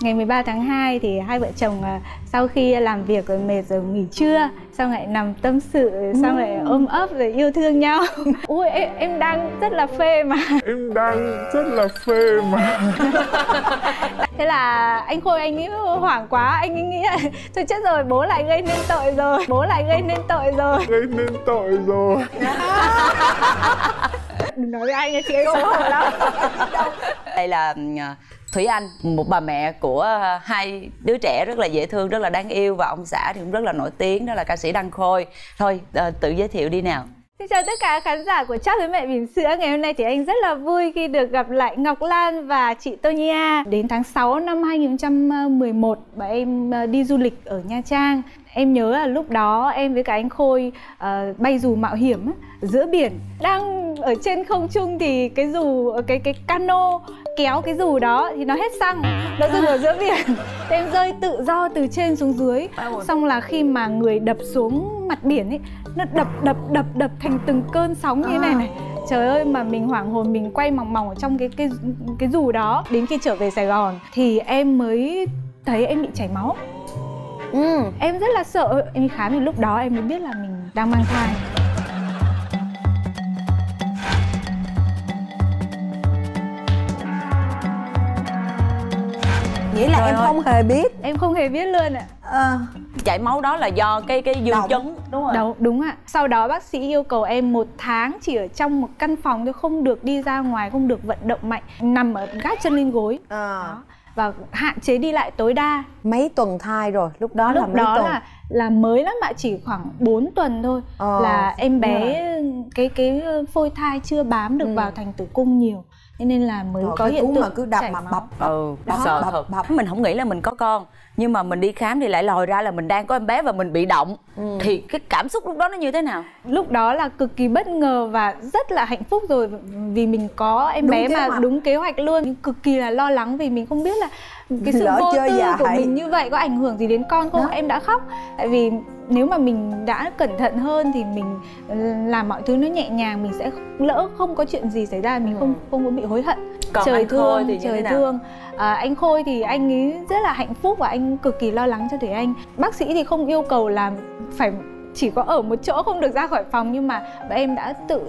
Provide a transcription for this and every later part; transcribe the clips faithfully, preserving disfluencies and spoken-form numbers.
Ngày mười ba tháng hai thì hai vợ chồng sau khi làm việc rồi mệt rồi nghỉ trưa, xong lại nằm tâm sự, xong lại ôm ấp rồi yêu thương nhau. Ui em, em đang rất là phê mà. Em đang rất là phê mà. Thế là anh Khôi anh ấy hoảng quá, anh ấy nghĩ là thôi chết rồi, bố lại gây nên tội rồi, bố lại gây nên tội rồi. Gây nên tội rồi. Đừng nói với anh nha, chị ấy xấu hổ lắm. Đây là Thúy Anh, một bà mẹ của hai đứa trẻ rất là dễ thương, rất là đáng yêu. Và ông xã thì cũng rất là nổi tiếng, đó là ca sĩ Đăng Khôi. Thôi, tự giới thiệu đi nào. Xin chào tất cả khán giả của Tâm Sự Mẹ Bỉm Sữa. Ngày hôm nay thì anh rất là vui khi được gặp lại Ngọc Lan và chị Tonia. Đến tháng sáu năm hai nghìn không trăm mười một, bà em đi du lịch ở Nha Trang. Em nhớ là lúc đó em với cả anh Khôi uh, bay dù mạo hiểm giữa biển. Đang ở trên không trung thì cái dù, cái cái cano kéo cái dù đó thì nó hết xăng, nó dừng ở giữa biển. Thế em rơi tự do từ trên xuống dưới. Xong là khi mà người đập xuống mặt biển ấy, nó đập đập đập đập thành từng cơn sóng như thế này này. Trời ơi, mà mình hoảng hồn, mình quay mòng mòng ở trong cái cái cái dù đó. Đến khi trở về Sài Gòn thì em mới thấy em bị chảy máu. Ừ. Em rất là sợ, em đi khám thì lúc đó em mới biết là mình đang mang thai. Nghĩa là Rồi em ơi. không hề biết. Em không hề biết luôn ạ. À. Chảy máu đó là do cái cái dư chấn đúng không? Đúng, đúng ạ. Sau đó bác sĩ yêu cầu em một tháng chỉ ở trong một căn phòng thôi, không được đi ra ngoài, không được vận động mạnh, nằm ở gác chân lên gối. À. Đó. Và hạn chế đi lại tối đa. Mấy tuần thai rồi, lúc đó lúc là mấy đó tuần? Là, là mới lắm ạ, chỉ khoảng bốn tuần thôi. Ờ, là em bé cái cái phôi thai chưa bám được ừ. vào thành tử cung nhiều. Nên là mới Rồi, có hiện tượng mà cứ đập mà bập, bập, ừ, đó, sợ bập, bập, bập. Mình không nghĩ là mình có con, nhưng mà mình đi khám thì lại lòi ra là mình đang có em bé và mình bị động. ừ. Thì cái cảm xúc lúc đó nó như thế nào? Lúc đó là cực kỳ bất ngờ và rất là hạnh phúc rồi. Vì mình có em đúng bé mà hoạch. đúng kế hoạch luôn. Cực kỳ là lo lắng vì mình không biết là cái sự Lỡ vô tư dạ của hãy. mình như vậy có ảnh hưởng gì đến con không? Đó. Em đã khóc. Tại vì nếu mà mình đã cẩn thận hơn thì mình làm mọi thứ nó nhẹ nhàng, mình sẽ lỡ không có chuyện gì xảy ra, mình ừ. không không có bị hối hận. Còn trời thương, Khôi thì trời thương. À, anh Khôi thì anh ấy rất là hạnh phúc và anh cực kỳ lo lắng cho Thúy Anh. Bác sĩ thì không yêu cầu là phải chỉ có ở một chỗ, không được ra khỏi phòng, nhưng mà em đã tự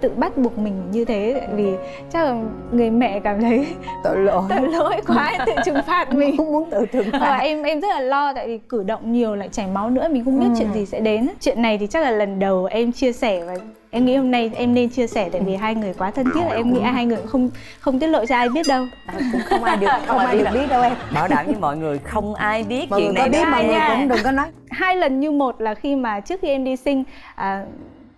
tự bắt buộc mình như thế, tại vì chắc là người mẹ cảm thấy tội lỗi tội lỗi quá, tự trừng phạt mình, không muốn tự trừng phạt. Và em em rất là lo, tại vì cử động nhiều lại chảy máu nữa, mình không biết ừ. chuyện gì sẽ đến. Chuyện này thì chắc là lần đầu em chia sẻ và em nghĩ hôm nay em nên chia sẻ, tại vì hai người quá thân thiết là em nghĩ ai hai người không không tiết lộ cho ai biết đâu. À, cũng không ai được không, không ai được biết đâu em. Bảo đảm với mọi người không ai biết mọi chuyện này. Mọi người có biết mọi người cũng đừng có nói. Hai lần như một là khi mà trước khi em đi sinh. À,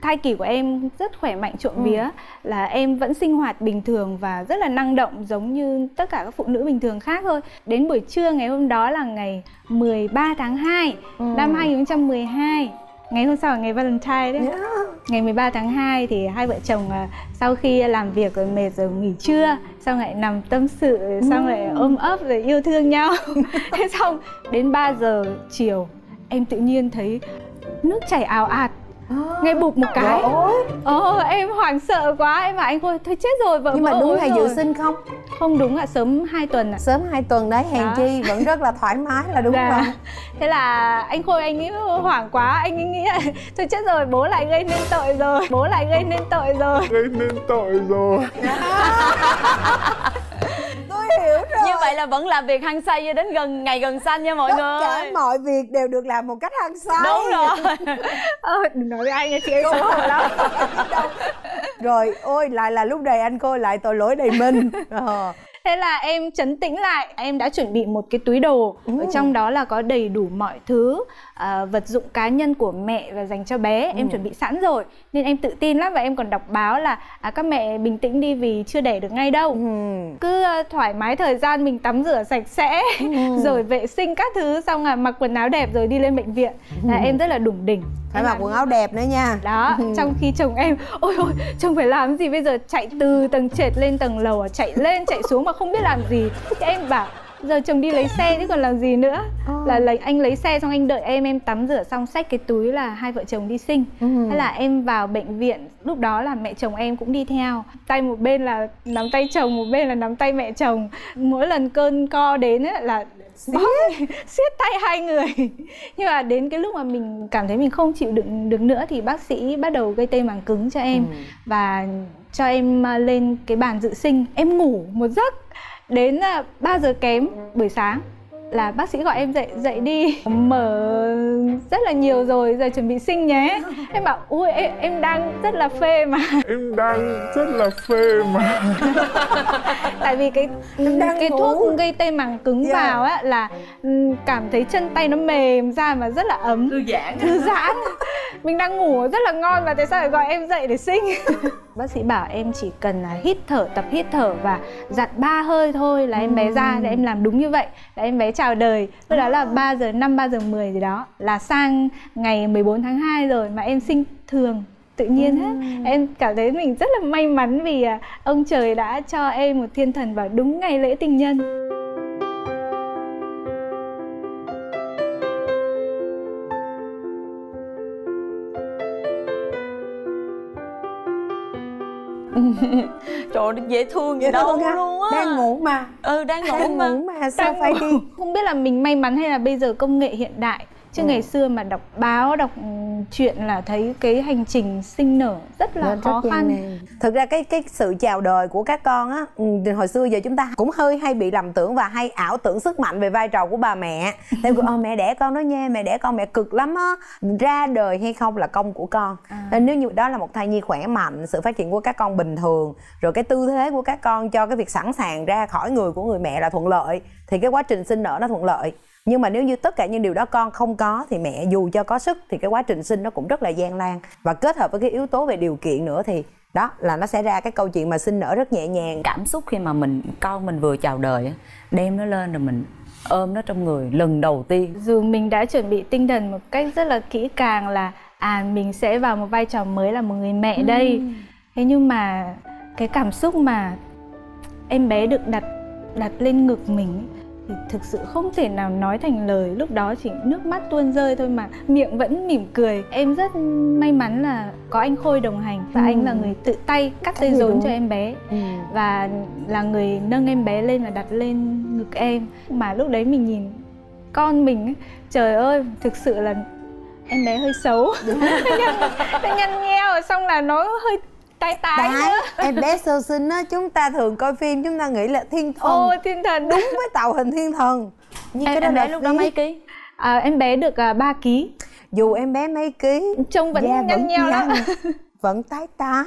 thai kỳ của em rất khỏe mạnh trộm ừ. vía, là em vẫn sinh hoạt bình thường và rất là năng động giống như tất cả các phụ nữ bình thường khác thôi. Đến buổi trưa ngày hôm đó là ngày mười ba tháng hai ừ. năm hai nghìn không trăm mười hai. Ngày hôm sau là ngày Valentine đấy. Yeah. Ngày mười ba tháng hai thì hai vợ chồng sau khi làm việc rồi mệt rồi nghỉ trưa, xong lại nằm tâm sự, xong lại ôm ấp rồi yêu thương nhau. Thế xong đến ba giờ chiều em tự nhiên thấy nước chảy ào ạt. Nghe bụp một cái. Ồ, em hoảng sợ quá, em bảo anh Khôi thôi chết rồi, vợ. Nhưng mà đúng ngày dự sinh không? Không đúng ạ, sớm hai tuần ạ. Sớm hai tuần đấy, hèn chi vẫn rất là thoải mái là đúng rồi. Thế là anh Khôi anh ấy hoảng quá, anh ấy nghĩ là thôi chết rồi, bố lại gây nên tội rồi, bố lại gây nên tội rồi. Gây nên tội rồi. Hiểu rồi. Như vậy là vẫn làm việc hăng say cho đến gần ngày gần sanh nha mọi Tất người. Tất cả mọi việc đều được làm một cách hăng say. Đúng rồi. Ờ, đừng nói với ai nha chị, em xấu hổ lắm. Rồi, ôi lại là lúc này anh Khôi lại tội lỗi đầy mình. Ờ. Thế là em trấn tĩnh lại, em đã chuẩn bị một cái túi đồ. ừ. Ở trong đó là có đầy đủ mọi thứ uh, vật dụng cá nhân của mẹ và dành cho bé. ừ. Em chuẩn bị sẵn rồi nên em tự tin lắm, và em còn đọc báo là à, các mẹ bình tĩnh đi vì chưa đẻ được ngay đâu. ừ. Cứ uh, thoải mái thời gian, mình tắm rửa sạch sẽ, ừ. rồi vệ sinh các thứ, xong là mặc quần áo đẹp rồi đi lên bệnh viện. ừ. Là em rất là đủng đỉnh, phải mặc quần áo đẹp nữa nha. Đó, ừ. trong khi chồng em, ôi ôi, chồng phải làm gì bây giờ, chạy từ tầng trệt lên tầng lầu, chạy lên chạy xuống mà không biết làm gì. Thì em bảo giờ chồng đi lấy xe chứ còn làm gì nữa. Oh. Là lấy anh lấy xe xong anh đợi em, em tắm rửa xong xách cái túi là hai vợ chồng đi sinh. Uh-huh. Thế là em vào bệnh viện, lúc đó là mẹ chồng em cũng đi theo, tay một bên là nắm tay chồng, một bên là nắm tay mẹ chồng. Mỗi lần cơn co đến ấy, là bóp siết tay hai người. Nhưng mà đến cái lúc mà mình cảm thấy mình không chịu đựng được nữa thì bác sĩ bắt đầu gây tê màng cứng cho em. Uh-huh. Và cho em lên cái bàn dự sinh, em ngủ một giấc đến ba giờ kém buổi sáng là bác sĩ gọi em dậy, dậy đi, mở rất là nhiều rồi, giờ chuẩn bị sinh nhé. Em bảo ui em, em đang rất là phê mà. Em đang rất là phê mà. Tại vì cái cái ngủ. thuốc gây tê màng cứng yeah. vào á là cảm thấy chân tay nó mềm ra mà rất là ấm. Thư giãn. Thư giãn. Mình đang ngủ rất là ngon và tại sao lại gọi em dậy để sinh? Bác sĩ bảo em chỉ cần là hít thở, tập hít thở và dặn ba hơi thôi là em bé ừ. ra. Để em làm đúng như vậy là em bé chào đời. Lúc đó là ba giờ năm, ba giờ mười gì đó. Là sang ngày mười bốn tháng hai rồi mà em sinh thường, tự nhiên hết. Ừ. Em cảm thấy mình rất là may mắn vì ông trời đã cho em một thiên thần vào đúng ngày lễ tình nhân. Trời ơi, dễ thương vậy đâu luôn á. Đang ngủ mà. Ừ, đang ngủ đang mà. Ngủ mà sao đang phải ngủ. Đi. Không biết là mình may mắn hay là bây giờ công nghệ hiện đại. Chứ ừ. ngày xưa mà đọc báo, đọc truyện là thấy cái hành trình sinh nở rất là rất khó rất khăn. Thực ra cái cái sự chào đời của các con á, hồi xưa giờ chúng ta cũng hơi hay bị lầm tưởng và hay ảo tưởng sức mạnh về vai trò của bà mẹ. Nên cứ, mẹ đẻ con đó nha, mẹ đẻ con mẹ cực lắm á, ra đời hay không là công của con. À. Nên nếu như đó là một thai nhi khỏe mạnh, sự phát triển của các con bình thường, rồi cái tư thế của các con cho cái việc sẵn sàng ra khỏi người của người mẹ là thuận lợi, thì cái quá trình sinh nở nó thuận lợi. Nhưng mà nếu như tất cả những điều đó con không có thì mẹ dù cho có sức thì cái quá trình sinh nó cũng rất là gian nan. Và kết hợp với cái yếu tố về điều kiện nữa thì đó là nó sẽ ra cái câu chuyện mà sinh nở rất nhẹ nhàng. Cảm xúc khi mà mình con mình vừa chào đời, đem nó lên rồi mình ôm nó trong người lần đầu tiên. Dù mình đã chuẩn bị tinh thần một cách rất là kỹ càng là à mình sẽ vào một vai trò mới là một người mẹ đây. Ừ. Thế nhưng mà cái cảm xúc mà em bé được đặt đặt lên ngực mình thì thực sự không thể nào nói thành lời. Lúc đó chỉ nước mắt tuôn rơi thôi mà miệng vẫn mỉm cười. Em rất may mắn là có anh Khôi đồng hành. Và ừ. anh là người tự tay cắt dây rốn cho em bé. ừ. Và là người nâng em bé lên và đặt lên ngực em. Mà lúc đấy mình nhìn con mình ấy, trời ơi, thực sự là em bé hơi xấu. Nó nhăn nheo xong là nó hơi tái tái nữa. Em bé sơ sinh á, chúng ta thường coi phim chúng ta nghĩ là thiên thần. Ô, thiên thần. Đúng với tạo hình thiên thần. Nhưng em, cái đó em bé lúc đó mấy ký? À, em bé được à, ba ký. Dù em bé mấy ký, trông vẫn nhăn vẫn nheo lắm. Vẫn tái tái,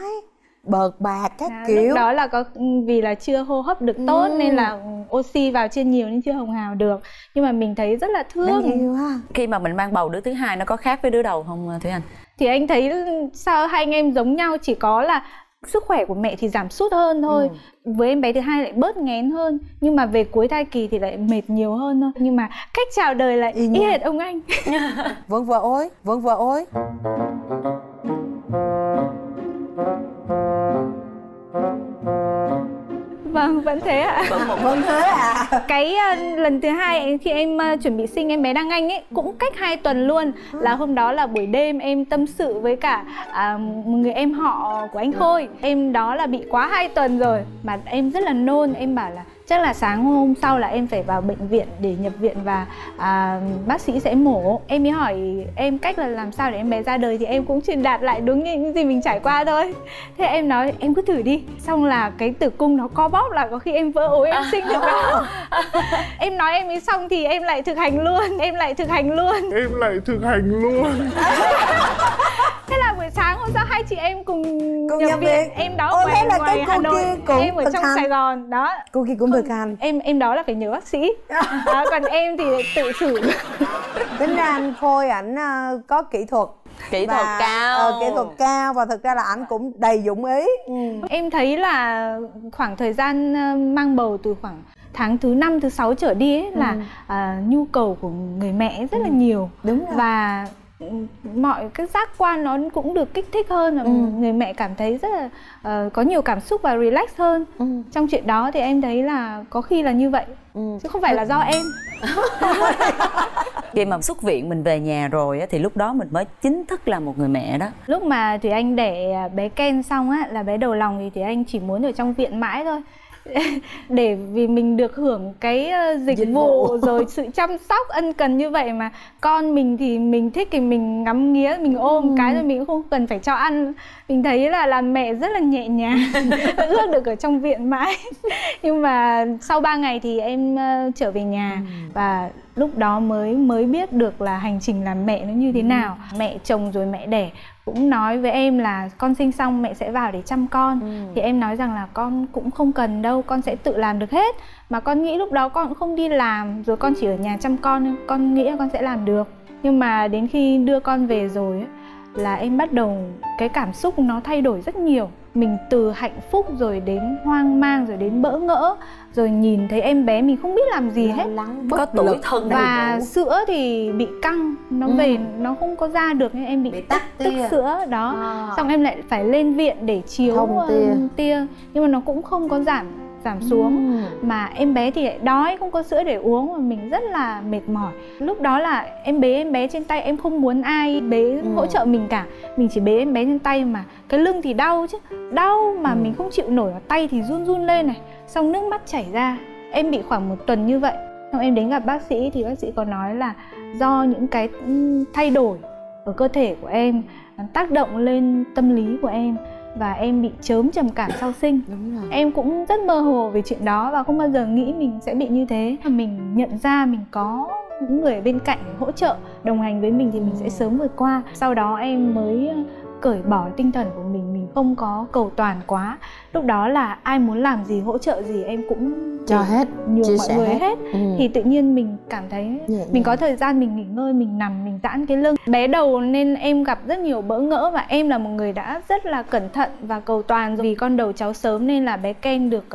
bợt bạc các à, kiểu. Lúc đó là có vì là chưa hô hấp được tốt ừ. nên là oxy vào chưa nhiều nên chưa hồng hào được. Nhưng mà mình thấy rất là thương. Khi mà mình mang bầu đứa thứ hai nó có khác với đứa đầu không Thúy Anh? Thì anh thấy sao hai anh em giống nhau, chỉ có là sức khỏe của mẹ thì giảm sút hơn thôi. ừ. Với em bé thứ hai lại bớt nghén hơn. Nhưng mà về cuối thai kỳ thì lại mệt nhiều hơn thôi. Nhưng mà cách chào đời lại y hệt ông anh. Vâng vợ ơi, vâng vợ ơi. Vâng, vẫn thế ạ. Vâng thế ạ. Cái uh, lần thứ hai khi em uh, chuẩn bị sinh em bé Đăng Anh ấy cũng cách hai tuần luôn. Là hôm đó là buổi đêm em tâm sự với cả uh, một người em họ của anh Khôi. Em đó là bị quá hai tuần rồi mà em rất là nôn. Em bảo là chắc là sáng hôm sau là em phải vào bệnh viện để nhập viện và à, bác sĩ sẽ mổ. Em mới hỏi em cách là làm sao để em bé ra đời thì em cũng truyền đạt lại đúng như những gì mình trải qua thôi. Thế em nói em cứ thử đi. Xong là cái tử cung nó co bóp là có khi em vỡ ối em sinh được đó. Em nói em ấy xong thì em lại thực hành luôn. Em lại thực hành luôn. Em lại thực hành luôn. Thế là buổi sáng hôm sau hai chị em cùng, cùng nhập, nhập viện. viện Em đó Ôi, ngoài, là ngoài Hà Nội, em ở trong hành. Sài Gòn đó. Cô kia cũng được hành. Em em đó là phải nhờ bác sĩ. Đó, còn em thì tự xử. Tính ra anh Khôi ảnh có kỹ thuật kỹ và, thuật cao ờ, kỹ thuật cao và thực ra là ảnh cũng đầy dũng ý. ừ. Em thấy là khoảng thời gian mang bầu từ khoảng tháng thứ năm thứ sáu trở đi ấy, ừ. là uh, nhu cầu của người mẹ rất ừ. là nhiều. Đúng rồi. Và mọi cái giác quan nó cũng được kích thích hơn, và ừ. người mẹ cảm thấy rất là uh, có nhiều cảm xúc và relax hơn. ừ. Trong chuyện đó thì em thấy là có khi là như vậy, ừ. chứ không phải là do em. Khi mà xuất viện mình về nhà rồi á, thì lúc đó mình mới chính thức là một người mẹ đó. Lúc mà Thúy Anh đẻ bé Ken xong á, là bé đầu lòng, thì Thúy Anh chỉ muốn ở trong viện mãi thôi. Để vì mình được hưởng cái dịch, dịch vụ, vụ rồi sự chăm sóc ân cần như vậy, mà con mình thì mình thích thì mình ngắm nghía, mình ôm ừ. cái rồi mình cũng không cần phải cho ăn. Mình thấy là làm mẹ rất là nhẹ nhàng. Ước được ở trong viện mãi. Nhưng mà sau ba ngày thì em uh, trở về nhà, ừ. và lúc đó mới mới biết được là hành trình làm mẹ nó như thế nào. ừ. Mẹ chồng rồi mẹ đẻ cũng nói với em là con sinh xong mẹ sẽ vào để chăm con. ừ. Thì em nói rằng là con cũng không cần đâu, con sẽ tự làm được hết. Mà con nghĩ lúc đó con cũng không đi làm, rồi con chỉ ở nhà chăm con, con nghĩ là con sẽ làm được. Nhưng mà đến khi đưa con về rồi ấy, là em bắt đầu cái cảm xúc nó thay đổi rất nhiều. Mình từ hạnh phúc rồi đến hoang mang rồi đến bỡ ngỡ, rồi nhìn thấy em bé mình không biết làm gì hết, có tủi thân và sữa thì bị căng, nó ừ. về nó không có ra được nên em bị, bị tắc, tắc tia. sữa đó. À. Xong em lại phải lên viện để chiếu Thông tia. tia, nhưng mà nó cũng không có giảm giảm xuống, ừ. mà em bé thì lại đói, không có sữa để uống, mà mình rất là mệt mỏi. Lúc đó là em bế em bé trên tay, em không muốn ai bế ừ. hỗ trợ mình cả, mình chỉ bế em bé trên tay, mà cái lưng thì đau chứ, đau mà ừ. mình không chịu nổi, tay thì run run lên này, xong nước mắt chảy ra. Em bị khoảng một tuần như vậy, xong em đến gặp bác sĩ thì bác sĩ có nói là do những cái thay đổi ở cơ thể của em tác động lên tâm lý của em, và em bị chớm trầm cảm sau sinh. Đúng rồi. Em cũng rất mơ hồ về chuyện đó và không bao giờ nghĩ mình sẽ bị như thế. Mình nhận ra mình có những người bên cạnh hỗ trợ, đồng hành với mình thì mình sẽ sớm vượt qua. Sau đó em mới cởi bỏ tinh thần của mình, mình không có cầu toàn quá. Lúc đó là ai muốn làm gì, hỗ trợ gì em cũng cho hết, nhường mọi người hết, hết. Ừ. Thì tự nhiên mình cảm thấy vậy mình nhỉ? Có thời gian mình nghỉ ngơi, mình nằm, mình giãn cái lưng. Bé đầu nên em gặp rất nhiều bỡ ngỡ, và em là một người đã rất là cẩn thận và cầu toàn. Vì con đầu cháu sớm nên là bé Ken được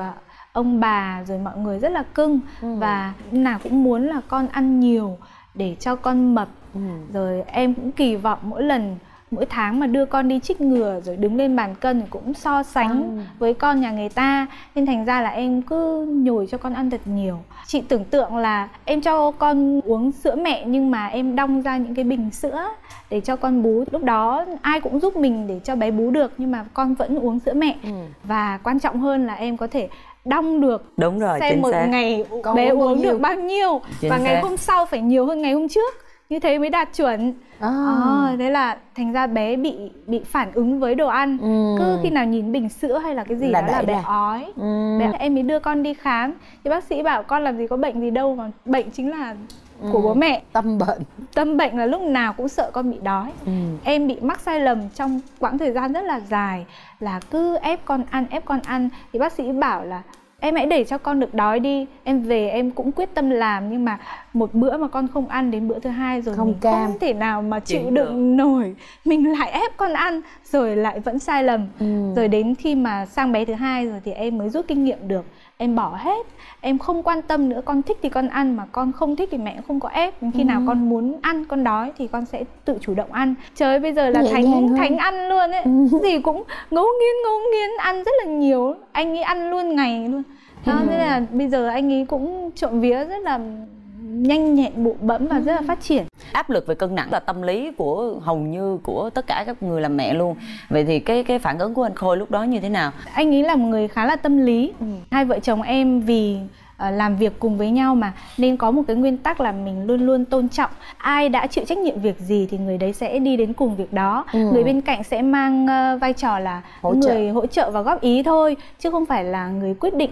ông bà rồi mọi người rất là cưng, ừ. và nào cũng muốn là con ăn nhiều để cho con mập. ừ. Rồi em cũng kỳ vọng mỗi lần mỗi tháng mà đưa con đi chích ngừa rồi đứng lên bàn cân thì cũng so sánh à. với con nhà người ta, nên thành ra là em cứ nhồi cho con ăn thật nhiều. Chị tưởng tượng là em cho con uống sữa mẹ, nhưng mà em đong ra những cái bình sữa để cho con bú. Lúc đó ai cũng giúp mình để cho bé bú được, nhưng mà con vẫn uống sữa mẹ. ừ. Và quan trọng hơn là em có thể đong được, đúng rồi, xem một xác. ngày con bé uống, uống được bao nhiêu, chính và xác. ngày hôm sau phải nhiều hơn ngày hôm trước, như thế mới đạt chuẩn. À. À, thế là thành ra bé bị bị phản ứng với đồ ăn. ừ. Cứ khi nào nhìn bình sữa hay là cái gì là đó là bé này. ói. ừ. Bé, em mới đưa con đi khám thì bác sĩ bảo con làm gì có bệnh gì đâu, mà bệnh chính là ừ. của bố mẹ. Tâm bệnh. Tâm bệnh là lúc nào cũng sợ con bị đói. ừ. Em bị mắc sai lầm trong quãng thời gian rất là dài, là cứ ép con ăn, ép con ăn. Thì bác sĩ bảo là em hãy để cho con được đói đi. Em về em cũng quyết tâm làm, nhưng mà một bữa mà con không ăn, đến bữa thứ hai rồi không mình cam. không thể nào mà chịu Chính đựng được. nổi. Mình lại ép con ăn, rồi lại vẫn sai lầm. ừ. Rồi đến khi mà sang bé thứ hai rồi thì em mới rút kinh nghiệm được. Em bỏ hết, em không quan tâm nữa. Con thích thì con ăn, mà con không thích thì mẹ cũng không có ép. Đến khi ừ. nào con muốn ăn, con đói thì con sẽ tự chủ động ăn. Trời ơi, bây giờ là Nhẹ thánh thánh ăn luôn ấy. ừ. Gì cũng ngấu nghiến ngấu nghiến, ăn rất là nhiều. Anh ấy ăn luôn ngày luôn. Thế ừ. là bây giờ anh ấy cũng trộm vía rất là nhanh nhẹn, bụ bẫm và rất là phát triển. Áp lực về cân nặng là tâm lý của hầu như của tất cả các người làm mẹ luôn. Vậy thì cái cái phản ứng của anh Khôi lúc đó như thế nào? Anh ấy là một người khá là tâm lý. ừ. Hai vợ chồng em vì uh, làm việc cùng với nhau mà, nên có một cái nguyên tắc là mình luôn luôn tôn trọng. Ai đã chịu trách nhiệm việc gì thì người đấy sẽ đi đến cùng việc đó. ừ. Người bên cạnh sẽ mang uh, vai trò là hỗ người trợ. hỗ trợ và góp ý thôi, chứ không phải là người quyết định,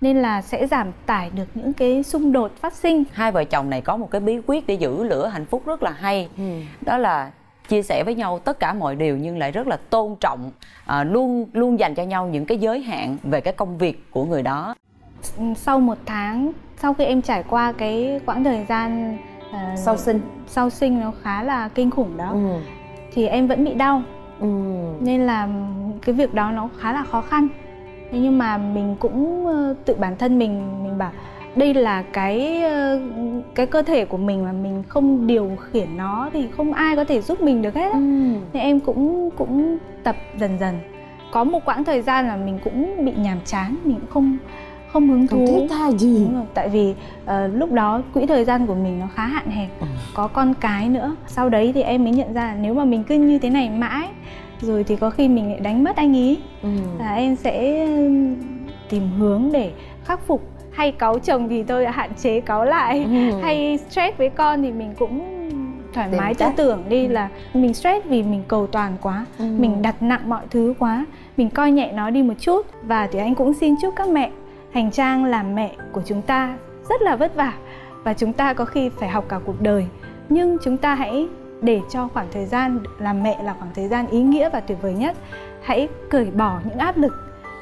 nên là sẽ giảm tải được những cái xung đột phát sinh. Hai vợ chồng này có một cái bí quyết để giữ lửa hạnh phúc rất là hay. ừ. Đó là chia sẻ với nhau tất cả mọi điều, nhưng lại rất là tôn trọng, à, luôn luôn dành cho nhau những cái giới hạn về cái công việc của người đó. Sau một tháng, sau khi em trải qua cái quãng thời gian uh, sau sinh sau sinh nó khá là kinh khủng đó, ừ. thì em vẫn bị đau, ừ. nên là cái việc đó nó khá là khó khăn. Nhưng mà mình cũng tự bản thân mình mình bảo đây là cái cái cơ thể của mình mà mình không điều khiển nó thì không ai có thể giúp mình được hết. Ừ. Nên em cũng cũng tập dần dần. Có một quãng thời gian là mình cũng bị nhàm chán, mình cũng không không hứng thú. Không thích tha gì. Đúng rồi, tại vì uh, lúc đó quỹ thời gian của mình nó khá hạn hẹp, ừ. có con cái nữa. Sau đấy thì em mới nhận ra là nếu mà mình cứ như thế này mãi rồi thì có khi mình lại đánh mất anh ý. Ừ. Là em sẽ tìm hướng để khắc phục. Hay cáu chồng thì tôi hạn chế cáu lại, ừ. hay stress với con thì mình cũng thoải Đến mái tư tưởng đi, ừ. là mình stress vì mình cầu toàn quá, ừ. mình đặt nặng mọi thứ quá, mình coi nhẹ nó đi một chút. Và thì anh cũng xin chúc các mẹ hành trang làm mẹ của chúng ta rất là vất vả và chúng ta có khi phải học cả cuộc đời, nhưng chúng ta hãy để cho khoảng thời gian làm mẹ là khoảng thời gian ý nghĩa và tuyệt vời nhất. Hãy cởi bỏ những áp lực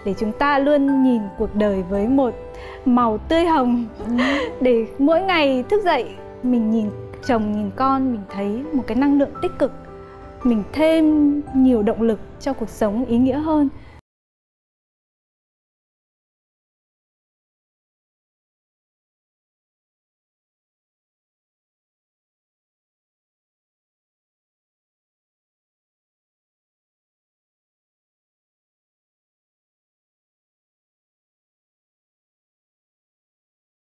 để chúng ta luôn nhìn cuộc đời với một màu tươi hồng, ừ. để mỗi ngày thức dậy mình nhìn chồng nhìn con mình thấy một cái năng lượng tích cực, mình thêm nhiều động lực cho cuộc sống ý nghĩa hơn.